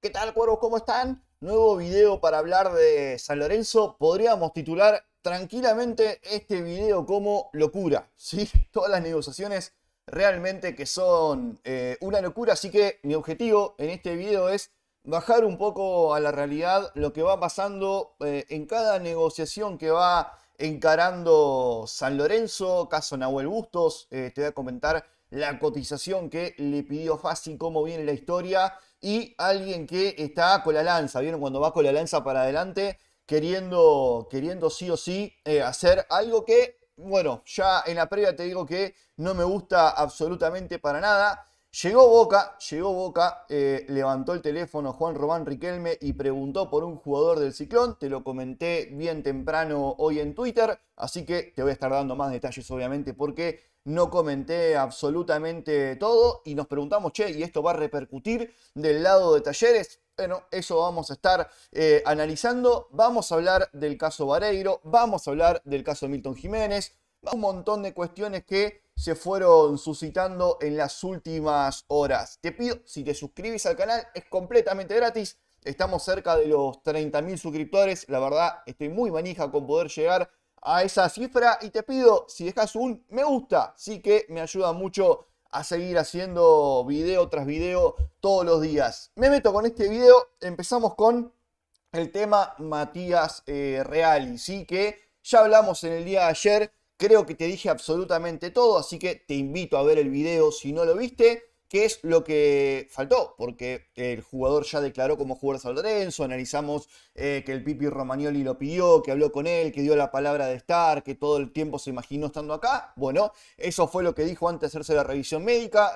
¿Qué tal, cuervos? ¿Cómo están? Nuevo video para hablar de San Lorenzo. Podríamos titular tranquilamente este video como locura, ¿sí? Todas las negociaciones realmente que son una locura. Así que mi objetivo en este video es bajar un poco a la realidad lo que va pasando en cada negociación que va encarando San Lorenzo. Caso Nahuel Bustos, te voy a comentar la cotización que le pidió Fassi, cómo viene la historia. Y alguien que está con la lanza, ¿vieron? Cuando va con la lanza para adelante, queriendo sí o sí hacer algo que, bueno, ya en la previa te digo que no me gusta absolutamente para nada. Llegó Boca, levantó el teléfono Juan Román Riquelme y preguntó por un jugador del Ciclón. Te lo comenté bien temprano hoy en Twitter, así que te voy a estar dando más detalles obviamente porque no comenté absolutamente todo y nos preguntamos, che, ¿y esto va a repercutir del lado de Talleres? Bueno, eso vamos a estar analizando. Vamos a hablar del caso Bareiro, vamos a hablar del caso Milton Jiménez, un montón de cuestiones que se fueron suscitando en las últimas horas. Te pido, si te suscribís al canal, es completamente gratis. Estamos cerca de los 30.000 suscriptores. La verdad, estoy muy manija con poder llegar a esa cifra. Y te pido, si dejas un me gusta, sí que me ayuda mucho a seguir haciendo video tras video todos los días. Me meto con este video. Empezamos con el tema Matías Reali, sí, que ya hablamos en el día de ayer. Creo que te dije absolutamente todo, así que te invito a ver el video si no lo viste, que es lo que faltó, porque el jugador ya declaró como jugador San Lorenzo. Analizamos que el Pipi Romagnoli lo pidió, que habló con él, que dio la palabra de estar, que todo el tiempo se imaginó estando acá. Bueno, eso fue lo que dijo antes de hacerse la revisión médica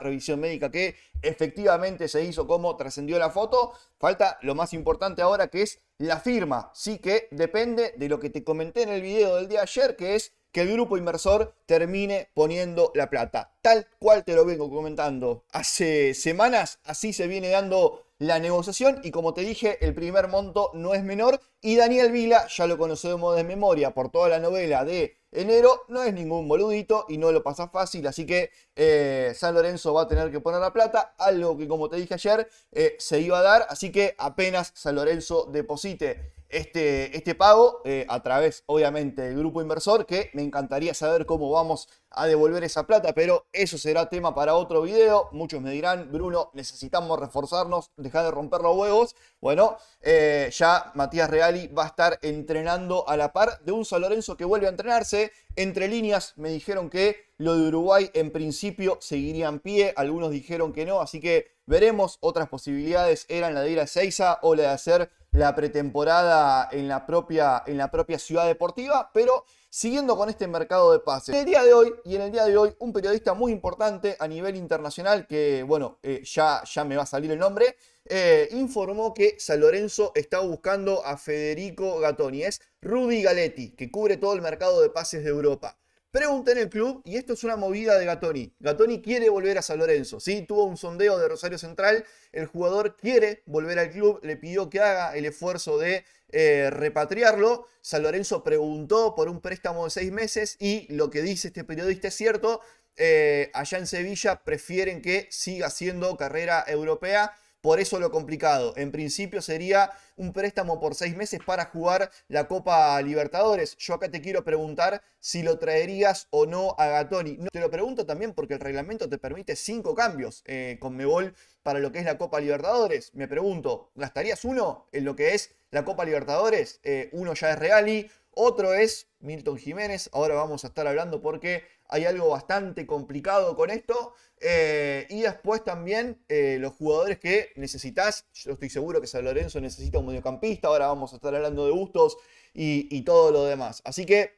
que efectivamente se hizo, como trascendió la foto. Falta lo más importante ahora, que es la firma, sí, que depende de lo que te comenté en el video del día de ayer, que es que el grupo inversor termine poniendo la plata. Tal cual te lo vengo comentando hace semanas, así se viene dando la negociación. Y como te dije, el primer monto no es menor. Y Daniel Vila, ya lo conocemos de memoria por toda la novela de enero, no es ningún boludito y no lo pasa fácil. Así que San Lorenzo va a tener que poner la plata, algo que, como te dije ayer, se iba a dar. Así que apenas San Lorenzo deposite este pago a través, obviamente, del grupo inversor, que me encantaría saber cómo vamos a devolver esa plata, pero eso será tema para otro video. Muchos me dirán, Bruno, necesitamos reforzarnos, dejar de romper los huevos. Bueno, ya Matías Reali va a estar entrenando a la par de un San Lorenzo que vuelve a entrenarse. Entre líneas me dijeron que lo de Uruguay en principio seguiría en pie, algunos dijeron que no, así que veremos. Otras posibilidades eran la de ir a Ezeiza o la de hacer la pretemporada en la propia ciudad deportiva. Pero siguiendo con este mercado de pases, en el día de hoy un periodista muy importante a nivel internacional, que bueno, ya me va a salir el nombre, informó que San Lorenzo está buscando a Federico Gattoni. Es Rubi Galetti, que cubre todo el mercado de pases de Europa. Pregunté en el club, y esto es una movida de Gattoni. Gattoni quiere volver a San Lorenzo, ¿sí? Tuvo un sondeo de Rosario Central, el jugador quiere volver al club, le pidió que haga el esfuerzo de repatriarlo. San Lorenzo preguntó por un préstamo de 6 meses y lo que dice este periodista es cierto. Allá en Sevilla prefieren que siga haciendo carrera europea. Por eso lo complicado. En principio sería un préstamo por 6 meses para jugar la Copa Libertadores. Yo acá te quiero preguntar si lo traerías o no a Gattoni. No, te lo pregunto también porque el reglamento te permite 5 cambios con Conmebol para lo que es la Copa Libertadores. Me pregunto, ¿gastarías uno en lo que es la Copa Libertadores? Uno ya es Reali, otro es Milton Jiménez. Ahora vamos a estar hablando porque hay algo bastante complicado con esto. Y después también los jugadores que necesitas. Yo estoy seguro que San Lorenzo necesita un mediocampista. Ahora vamos a estar hablando de Bustos y todo lo demás. Así que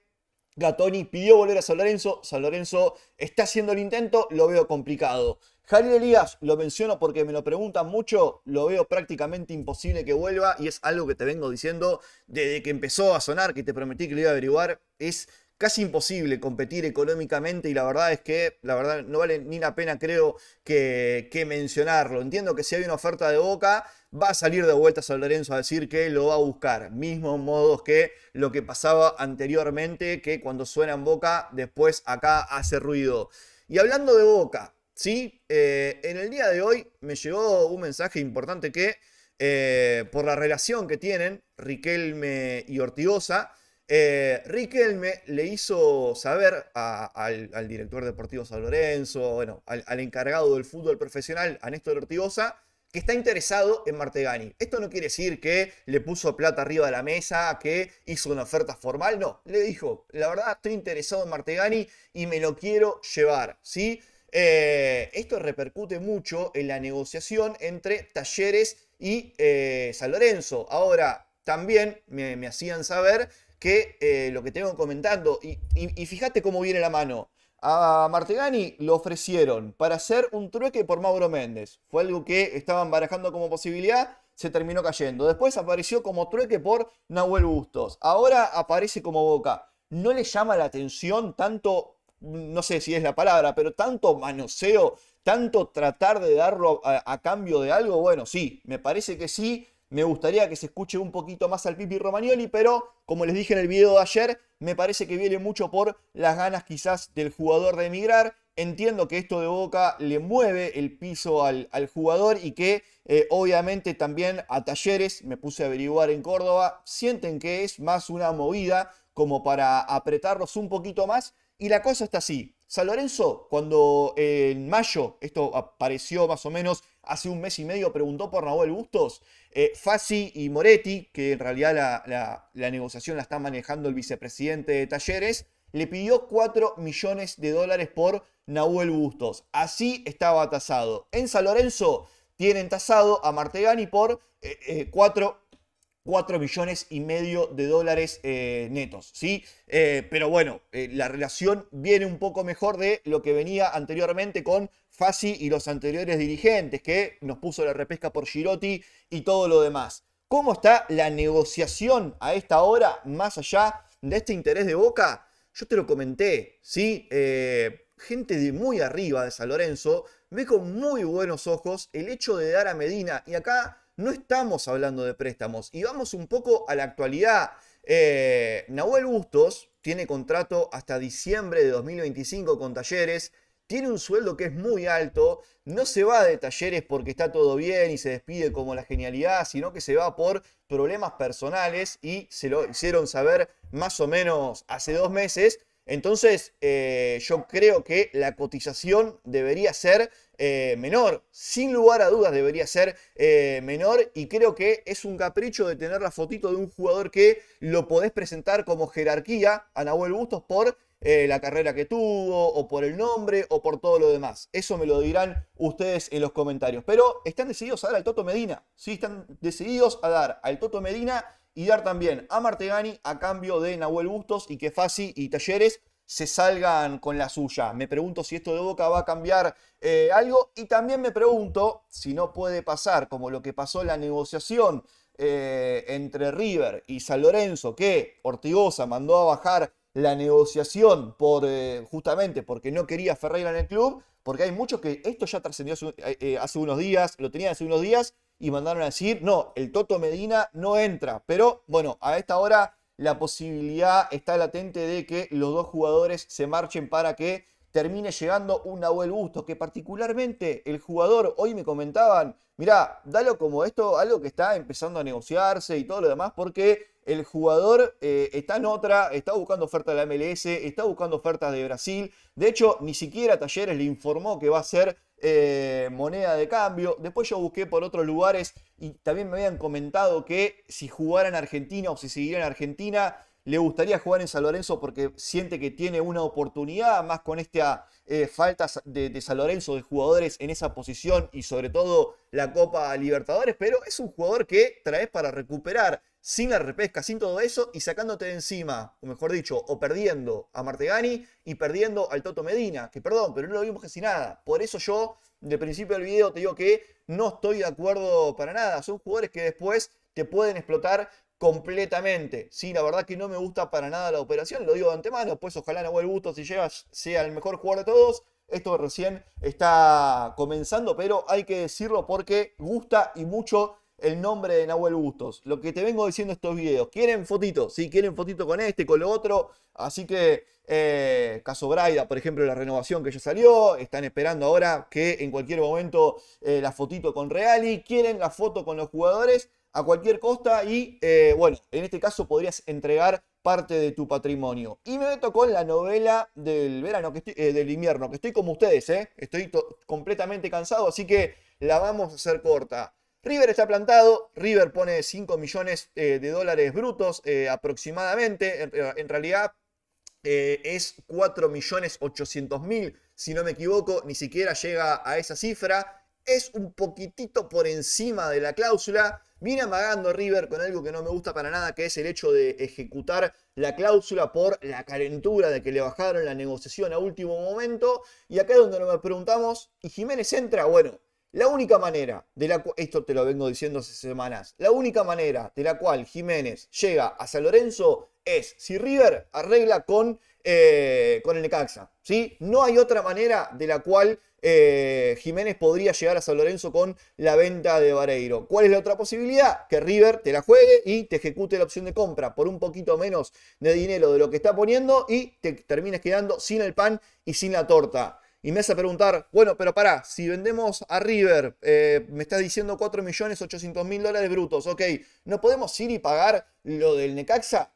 Gattoni pidió volver a San Lorenzo. San Lorenzo está haciendo el intento. Lo veo complicado. Jari Elías, lo menciono porque me lo preguntan mucho, lo veo prácticamente imposible que vuelva. Y es algo que te vengo diciendo desde que empezó a sonar, que te prometí que lo iba a averiguar. Es casi imposible competir económicamente y la verdad es que no vale ni la pena, creo, que mencionarlo. Entiendo que si hay una oferta de Boca, va a salir de vuelta San Lorenzo a decir que lo va a buscar. Mismos modos que lo que pasaba anteriormente, que cuando suena en Boca, después acá hace ruido. Y hablando de Boca, ¿sí? En el día de hoy me llegó un mensaje importante que por la relación que tienen Riquelme y Ortigoza. Riquelme le hizo saber al director deportivo San Lorenzo, bueno, al encargado del fútbol profesional, a Néstor Ortigoza, que está interesado en Martegani. Esto no quiere decir que le puso plata arriba de la mesa, que hizo una oferta formal, no. Le dijo, la verdad, estoy interesado en Martegani y me lo quiero llevar, ¿sí? Esto repercute mucho en la negociación entre Talleres y San Lorenzo. Ahora, también me hacían saber que lo que tengo comentando, y fíjate cómo viene la mano. A Martegani lo ofrecieron para hacer un trueque por Mauro Méndez. Fue algo que estaban barajando como posibilidad, se terminó cayendo. Después apareció como trueque por Nahuel Bustos. Ahora aparece como Boca. ¿No le llama la atención tanto, no sé si es la palabra, pero tanto manoseo, tanto tratar de darlo a cambio de algo? Bueno, sí, me parece que sí. Me gustaría que se escuche un poquito más al Pipi Romagnoli, pero como les dije en el video de ayer, me parece que viene mucho por las ganas quizás del jugador de emigrar. Entiendo que esto de Boca le mueve el piso al jugador y que obviamente también a Talleres, me puse a averiguar en Córdoba, sienten que es más una movida como para apretarlos un poquito más. Y la cosa está así. San Lorenzo, cuando en mayo, esto apareció más o menos hace un mes y medio, preguntó por Nahuel Bustos, Fassi y Moretti, que en realidad la negociación la está manejando el vicepresidente de Talleres, le pidió $4 millones por Nahuel Bustos. Así estaba tasado. En San Lorenzo tienen tasado a Martegani por 4,5 millones de dólares netos, ¿sí? Pero bueno, la relación viene un poco mejor de lo que venía anteriormente con Fassi y los anteriores dirigentes, que nos puso la repesca por Girotti y todo lo demás. ¿Cómo está la negociación a esta hora, más allá de este interés de Boca? Yo te lo comenté, ¿sí? Gente de muy arriba de San Lorenzo ve con muy buenos ojos el hecho de dar a Medina, y acá no estamos hablando de préstamos. Y vamos un poco a la actualidad. Nahuel Bustos tiene contrato hasta diciembre de 2025 con Talleres. Tiene un sueldo que es muy alto. No se va de Talleres porque está todo bien y se despide como la genialidad, sino que se va por problemas personales y se lo hicieron saber más o menos hace 2 meses. Entonces, yo creo que la cotización debería ser menor. Sin lugar a dudas debería ser menor. Y creo que es un capricho de tener la fotito de un jugador que lo podés presentar como jerarquía a Nahuel Bustos por la carrera que tuvo, o por el nombre, o por todo lo demás. Eso me lo dirán ustedes en los comentarios. Pero están decididos a dar al Toto Medina. Sí, están decididos a dar al Toto Medina y dar también a Martegani a cambio de Nahuel Bustos, y que Fassi y Talleres se salgan con la suya. Me pregunto si esto de Boca va a cambiar algo, y también me pregunto si no puede pasar como lo que pasó en la negociación entre River y San Lorenzo, que Ortigoza mandó a bajar la negociación por, justamente porque no quería Ferreira en el club, porque hay muchos que esto ya trascendió hace unos días, lo tenían hace unos días, y mandaron a decir, no, el Toto Medina no entra. Pero bueno, a esta hora la posibilidad está latente de que los dos jugadores se marchen para que termine llegando un Nahuel Bustos, que particularmente el jugador, hoy me comentaban, mirá, dalo como esto, algo que está empezando a negociarse y todo lo demás, porque el jugador está en otra, está buscando ofertas de la MLS, está buscando ofertas de Brasil. De hecho, ni siquiera Talleres le informó que va a ser moneda de cambio. Después yo busqué por otros lugares y también me habían comentado que si jugara en Argentina o si siguiera en Argentina, le gustaría jugar en San Lorenzo porque siente que tiene una oportunidad más con esta falta de San Lorenzo de jugadores en esa posición y sobre todo la Copa Libertadores. Pero es un jugador que traes para recuperar sin la repesca, sin todo eso, y sacándote de encima, o mejor dicho, o perdiendo a Martegani y perdiendo al Toto Medina, que perdón, pero no lo vimos casi nada. Por eso yo, de principio del video, te digo que no estoy de acuerdo para nada. Son jugadores que después te pueden explotar completamente. Sí, la verdad que no me gusta para nada la operación, lo digo de antemano, pues ojalá Nahuel Bustos, si llega, sea el mejor jugador de todos. Esto recién está comenzando, pero hay que decirlo porque gusta y mucho el nombre de Nahuel Bustos. Lo que te vengo diciendo estos videos. Quieren fotito, sí, quieren fotito con este, con lo otro. Así que caso Braida, por ejemplo, la renovación que ya salió. Están esperando ahora que en cualquier momento la fotito con Reali. Quieren la foto con los jugadores a cualquier costa y, bueno, en este caso podrías entregar parte de tu patrimonio. Y me meto con la novela del verano, que estoy, del invierno, que estoy como ustedes, estoy completamente cansado, así que la vamos a hacer corta. River está plantado, River pone 5 millones de dólares brutos aproximadamente, en realidad es 4.800.000, si no me equivoco, ni siquiera llega a esa cifra, es un poquitito por encima de la cláusula. Viene amagando River con algo que no me gusta para nada, que es el hecho de ejecutar la cláusula por la calentura de que le bajaron la negociación a último momento. Y acá es donde nos preguntamos, ¿y Jiménez entra? Bueno, la única manera de la cual, esto te lo vengo diciendo hace semanas, la única manera de la cual Jiménez llega a San Lorenzo es si River arregla con el Necaxa, ¿sí? No hay otra manera de la cual Jiménez podría llegar a San Lorenzo con la venta de Bareiro. ¿Cuál es la otra posibilidad? Que River te la juegue y te ejecute la opción de compra por un poquito menos de dinero de lo que está poniendo y te termines quedando sin el pan y sin la torta. Y me hace preguntar, bueno, pero pará, si vendemos a River, me estás diciendo 4.800.000 dólares brutos, ok, ¿no podemos ir y pagar lo del Necaxa?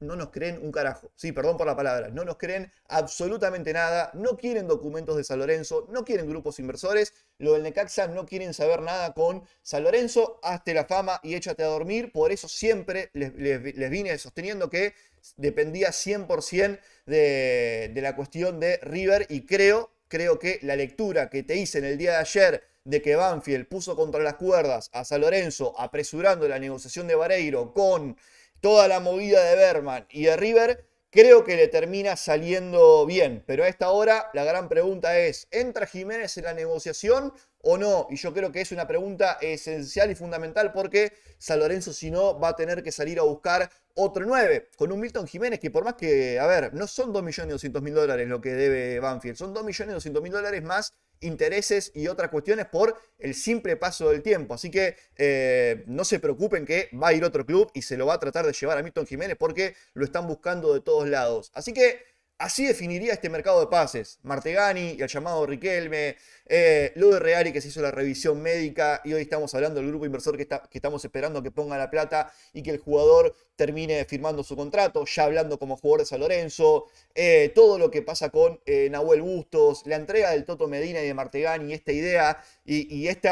No nos creen un carajo, sí, perdón por la palabra, no nos creen absolutamente nada, no quieren documentos de San Lorenzo, no quieren grupos inversores, lo del Necaxa no quieren saber nada con San Lorenzo, hazte la fama y échate a dormir, por eso siempre les vine sosteniendo que dependía 100% de la cuestión de River y creo que la lectura que te hice en el día de ayer de que Banfield puso contra las cuerdas a San Lorenzo apresurando la negociación de Bareiro con toda la movida de Berman y de River, creo que le termina saliendo bien. Pero a esta hora la gran pregunta es, ¿entra Jiménez en la negociación o no? Y yo creo que es una pregunta esencial y fundamental porque San Lorenzo, si no, va a tener que salir a buscar otro 9. Con un Milton Jiménez que por más que, a ver, no son 2.200.000 dólares lo que debe Banfield, son 2.200.000 dólares más intereses y otras cuestiones por el simple paso del tiempo. Así que no se preocupen que va a ir otro club y se lo va a tratar de llevar a Milton Jiménez porque lo están buscando de todos lados. Así que así definiría este mercado de pases. Martegani y el llamado Riquelme, lo de Reali que se hizo la revisión médica y hoy estamos hablando del grupo inversor que estamos esperando que ponga la plata y que el jugador termine firmando su contrato, ya hablando como jugador de San Lorenzo, todo lo que pasa con Nahuel Bustos, la entrega del Toto Medina y de Martegani, esta idea y este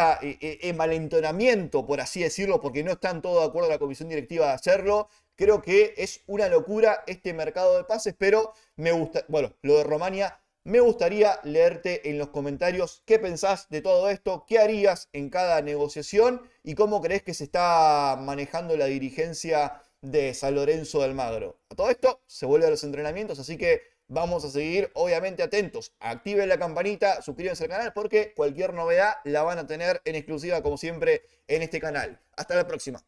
malentonamiento, por así decirlo, porque no están todos de acuerdo a la comisión directiva de hacerlo. Creo que es una locura este mercado de pases, pero me gusta, bueno, lo de Romaña, me gustaría leerte en los comentarios qué pensás de todo esto, qué harías en cada negociación y cómo crees que se está manejando la dirigencia de San Lorenzo de Almagro. A todo esto se vuelve a los entrenamientos, así que vamos a seguir obviamente atentos. Activen la campanita, suscríbanse al canal porque cualquier novedad la van a tener en exclusiva como siempre en este canal. Hasta la próxima.